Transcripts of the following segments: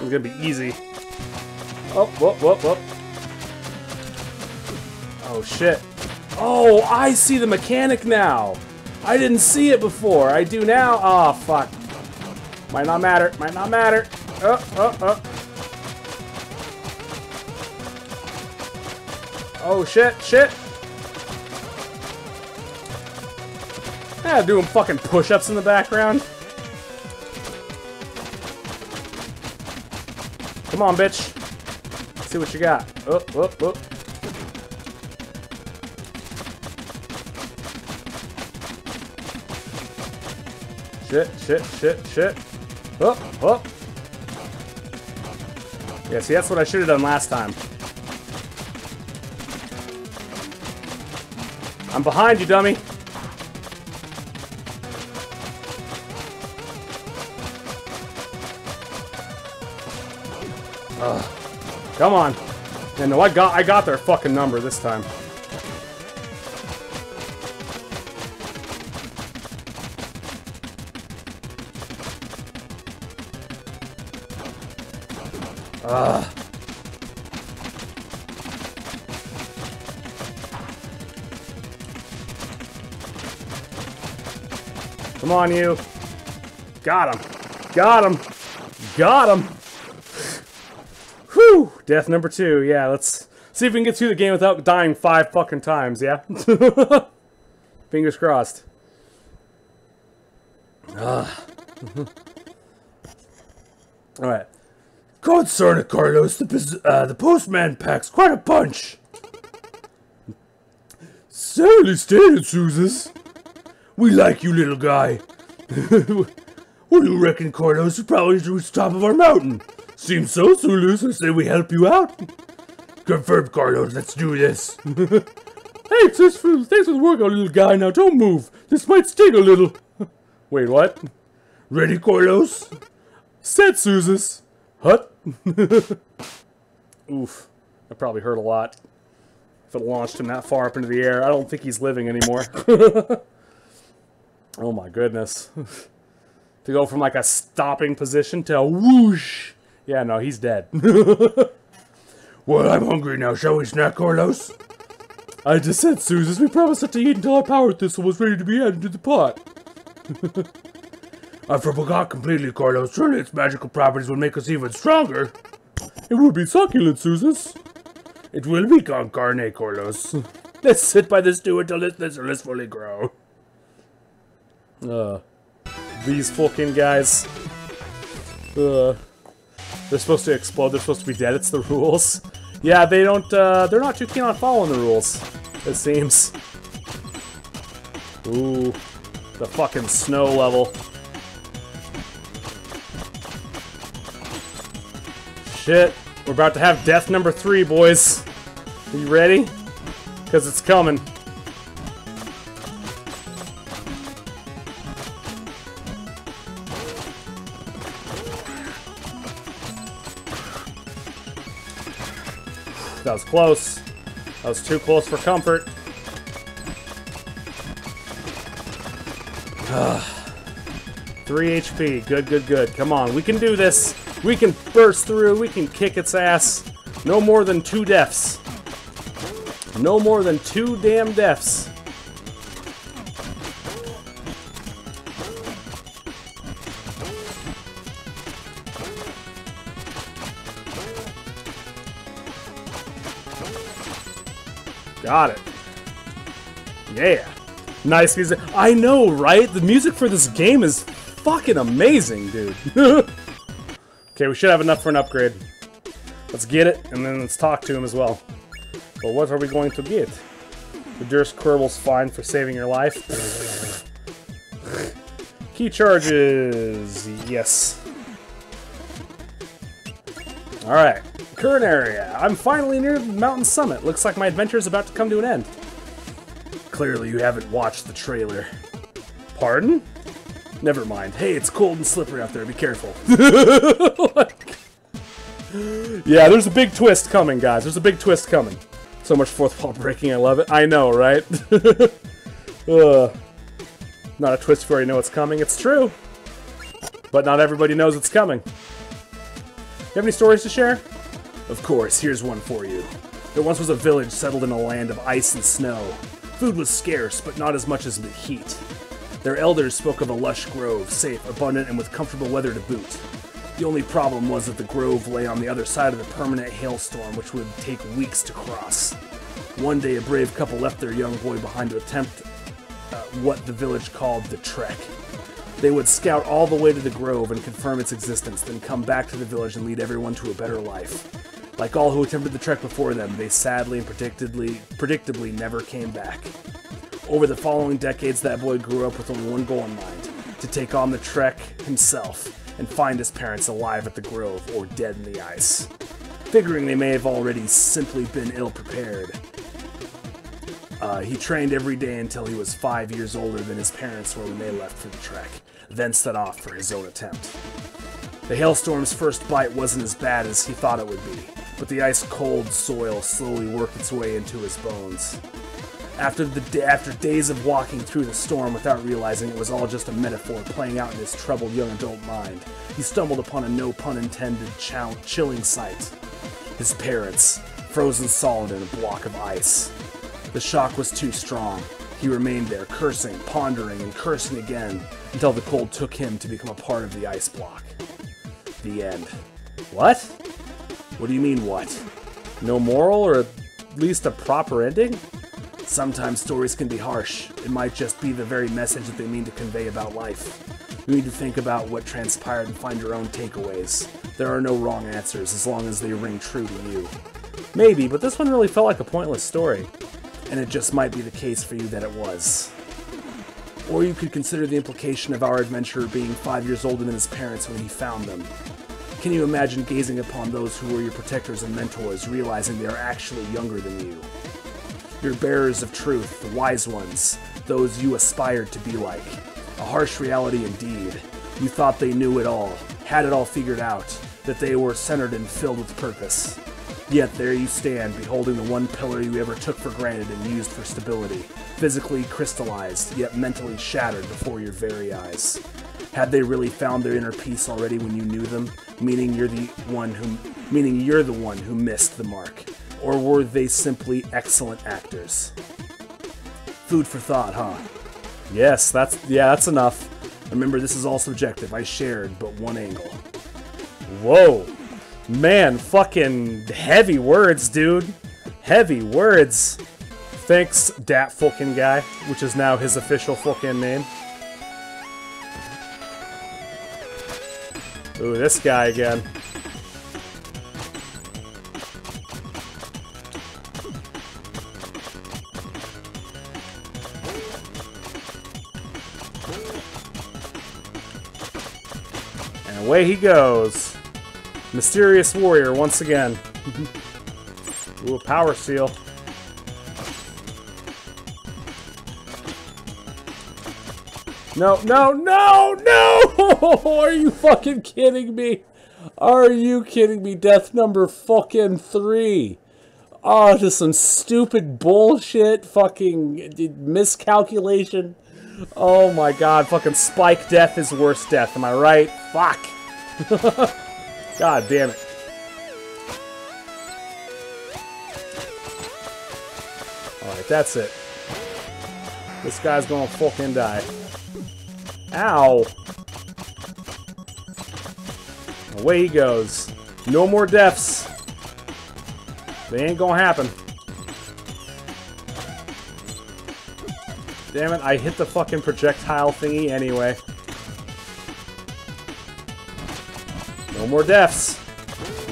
It's gonna be easy. Oh, whoop, whoop, whoop. Oh, shit. Oh, I see the mechanic now. I didn't see it before. I do now. Oh, fuck. Might not matter. Might not matter. Oh, oh, oh. Oh, shit, shit. Yeah, doing fucking push-ups in the background. Come on, bitch. Let's see what you got. Oh, oh, oh. Shit, shit, shit, shit. Oh, oh. Yeah, see, that's what I should have done last time. I'm behind you, dummy. Come on. Yeah, no, I got their fucking number this time. Ugh. Come on, you. Got him. Got him. Got him. Whew! Death number 2. Yeah, let's see if we can get through the game without dying 5 fucking times, yeah? Fingers crossed. Alright. Concern it, Carlos. The postman packs quite a punch. Sadly stated, Susus. We like you, little guy. What do you reckon, Carlos? We probably should reach the top of our mountain. Seems so, Zulus. I say we help you out. Confirmed, Carlos. Let's do this. Hey, sister, thanks for the workout, little guy. Now, don't move. This might sting a little. Wait, what? Ready, Carlos? Set, Susus. Hut. Oof. That probably hurt a lot. If it launched him that far up into the air, I don't think he's living anymore. Oh, my goodness. To go from, like, a stopping position to a whoosh. Yeah, no, he's dead. Well, I'm hungry now. Shall we snack, Carlos? I just said, Susus, we promised not to eat until our power thistle was ready to be added to the pot. I forgot completely, Carlos. Surely its magical properties would make us even stronger. It will be succulent, Susus. It will be con carne, Carlos. Let's sit by this stew until this thistle is fully grown. These fucking guys. They're supposed to explode, they're supposed to be dead, it's the rules. Yeah, they don't, they're not too keen on following the rules, it seems. Ooh, the fucking snow level. Shit, we're about to have death number 3, boys. Are you ready? Because it's coming. That was close. That was too close for comfort. Ugh. 3 HP. Good, good, good. Come on. We can do this. We can burst through. We can kick its ass. No more than 2 deaths. No more than 2 damn deaths. Got it. Yeah. Nice music. I know, right? The music for this game is fucking amazing, dude. Okay, we should have enough for an upgrade. Let's get it, and then let's talk to him as well. But what are we going to get? The Durst Kerbal's fine for saving your life. Key charges. Yes. Alright. Current area. I'm finally near the mountain summit. Looks like my adventure is about to come to an end. Clearly you haven't watched the trailer. Pardon? Never mind. Hey, it's cold and slippery out there. Be careful. Yeah, there's a big twist coming, guys. There's a big twist coming. So much fourth wall breaking. I love it. I know, right? Not a twist if you already know it's coming. It's true. But not everybody knows it's coming. You have any stories to share? Of course, here's one for you. There once was a village settled in a land of ice and snow. Food was scarce, but not as much as the heat. Their elders spoke of a lush grove, safe, abundant, and with comfortable weather to boot. The only problem was that the grove lay on the other side of the permanent hailstorm, which would take weeks to cross. One day, a brave couple left their young boy behind to attempt what the village called the trek. They would scout all the way to the grove and confirm its existence, then come back to the village and lead everyone to a better life. Like all who attempted the trek before them, they sadly and predictably never came back. Over the following decades, that boy grew up with only one goal in mind, to take on the trek himself and find his parents alive at the grove or dead in the ice. Figuring they may have already simply been ill-prepared, he trained every day until he was 5 years older than his parents were when they left for the trek, then set off for his own attempt. The hailstorm's first bite wasn't as bad as he thought it would be, but the ice-cold soil slowly worked its way into his bones. After days of walking through the storm without realizing it was all just a metaphor playing out in his troubled young adult mind, he stumbled upon a no-pun-intended chilling sight. His parents, frozen solid in a block of ice. The shock was too strong. He remained there, cursing, pondering, and cursing again, until the cold took him to become a part of the ice block. The end. What? What do you mean, what? No moral, or at least a proper ending? Sometimes stories can be harsh. It might just be the very message that they mean to convey about life. You need to think about what transpired and find your own takeaways. There are no wrong answers as long as they ring true to you. Maybe, but this one really felt like a pointless story. And it just might be the case for you that it was. Or you could consider the implication of our adventurer being 5 years older than his parents when he found them. Can you imagine gazing upon those who were your protectors and mentors, realizing they are actually younger than you? Your bearers of truth, the wise ones, those you aspired to be like. A harsh reality indeed. You thought they knew it all, had it all figured out, that they were centered and filled with purpose. Yet there you stand, beholding the one pillar you ever took for granted and used for stability, physically crystallized, yet mentally shattered before your very eyes. Had they really found their inner peace already when you knew them, meaning you're the one who missed the mark? Or were they simply excellent actors? Food for thought, huh? Yes, that's enough. Remember, this is all subjective. I shared but one angle. Whoa. Man, fucking heavy words, dude. Heavy words. Thanks, Dat fucking guy, which is now his official fucking name. Ooh, this guy again. Away he goes. Mysterious warrior once again. Ooh, a power seal. No, no, no, no! Are you fucking kidding me? Are you kidding me? Death number fucking 3. Oh, just some stupid bullshit fucking miscalculation. Oh my god, fucking spike death is worse death, am I right? Fuck! God damn it. Alright, that's it. This guy's gonna fucking die. Ow! Away he goes. No more deaths. They ain't gonna happen. Damn it, I hit the fucking projectile thingy anyway. No more deaths.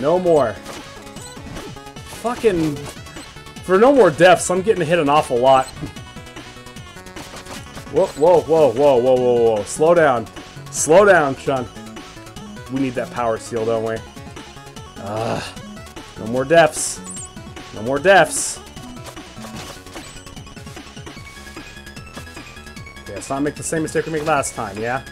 No more. Fucking... For no more deaths, I'm getting hit an awful lot. Whoa, whoa, whoa, whoa, whoa, whoa, whoa. Slow down. Slow down, Chun. We need that power seal, don't we? No more deaths. No more deaths. Okay, let's not make the same mistake we made last time, yeah?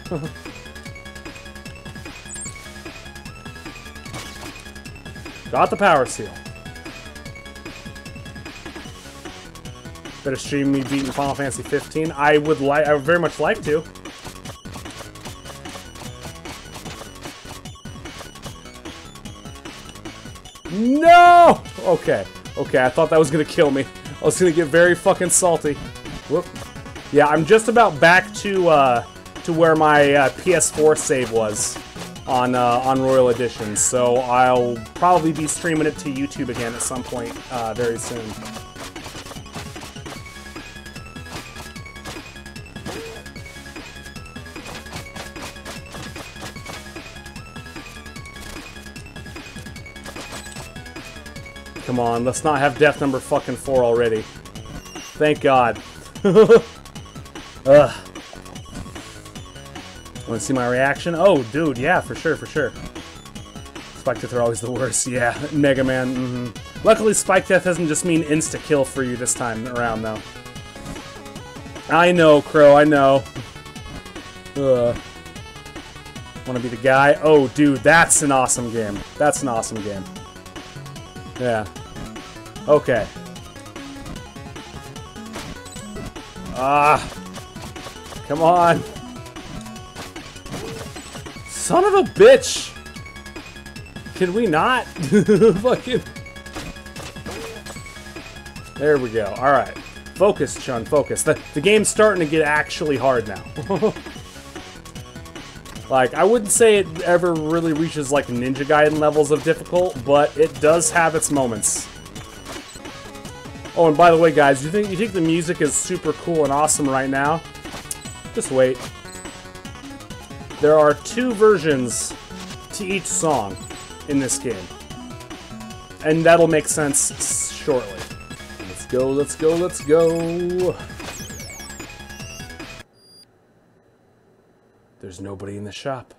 Got the power seal. Better stream me beating Final Fantasy 15. I would very much like to. No! Okay. Okay, I thought that was gonna kill me. I was gonna get very fucking salty. Whoop. Yeah, I'm just about back to where my PS4 save was on Royal Edition, so I'll probably be streaming it to YouTube again at some point very soon. Come on, let's not have death number fucking 4 already. Thank God. Ugh. Want to see my reaction? Oh, dude, yeah, for sure, for sure. Spike Death are always the worst, yeah. Mega Man, mm-hmm. Luckily, Spike Death doesn't just mean insta-kill for you this time around, though. I know, Crow, I know. Ugh. Want to be the guy? Oh, dude, that's an awesome game. That's an awesome game. Yeah. Okay. Ah. Come on. Son of a bitch! Can we not? Fucking... There we go. Alright. Focus, Chun. Focus. The game's starting to get actually hard now. Like, I wouldn't say it ever really reaches, like, Ninja Gaiden levels of difficult, but it does have its moments. Oh, and by the way, guys, you think the music is super cool and awesome right now? Just wait. There are 2 versions to each song in this game. And that'll make sense shortly. Let's go, let's go, let's go. There's nobody in the shop.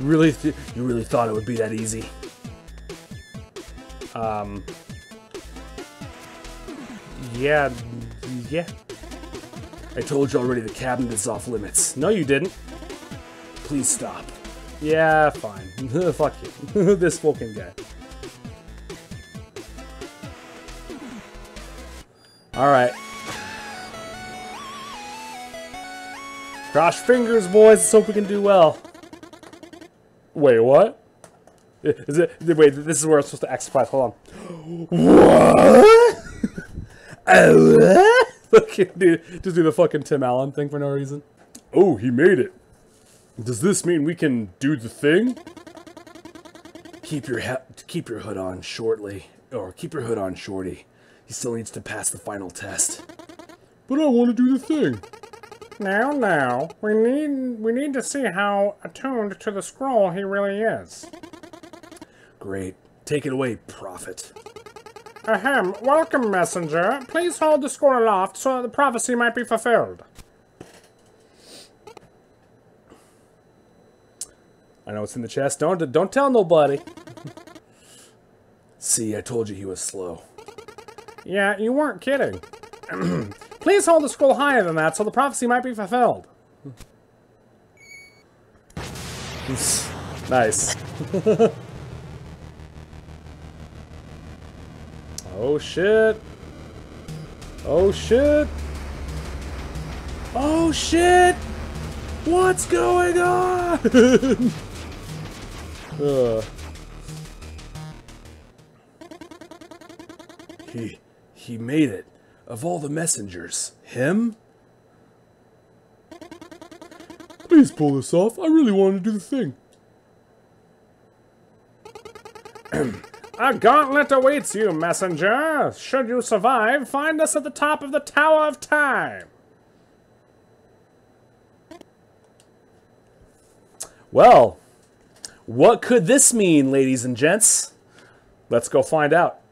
You really thought it would be that easy? Yeah. I told you already the cabinet is off limits. No, you didn't. Please stop. Yeah, fine. Fuck you. This fucking guy. Alright. Cross fingers, boys. Let's hope we can do well. Wait, what? Wait, this is where I'm supposed to exercise. Hold on. What? Dude, just do the fucking Tim Allen thing for no reason. Oh, he made it. Does this mean we can do the thing? Keep your hood on shortly, or keep your hood on, shorty. He still needs to pass the final test. But I want to do the thing. Now, we need to see how attuned to the scroll he really is. Great, take it away, prophet. Ahem, welcome, messenger. Please hold the score aloft so the prophecy might be fulfilled. I know it's in the chest. Don't tell nobody. See, I told you he was slow. Yeah, you weren't kidding. Please hold the scroll higher than that so the prophecy might be fulfilled. Nice. Oh shit! Oh shit! Oh shit! What's going on? He made it. Of all the messengers, him? Please pull this off. I really wanted to do the thing. A gauntlet awaits you, messenger! Should you survive, find us at the top of the Tower of Time! Well, what could this mean, ladies and gents? Let's go find out.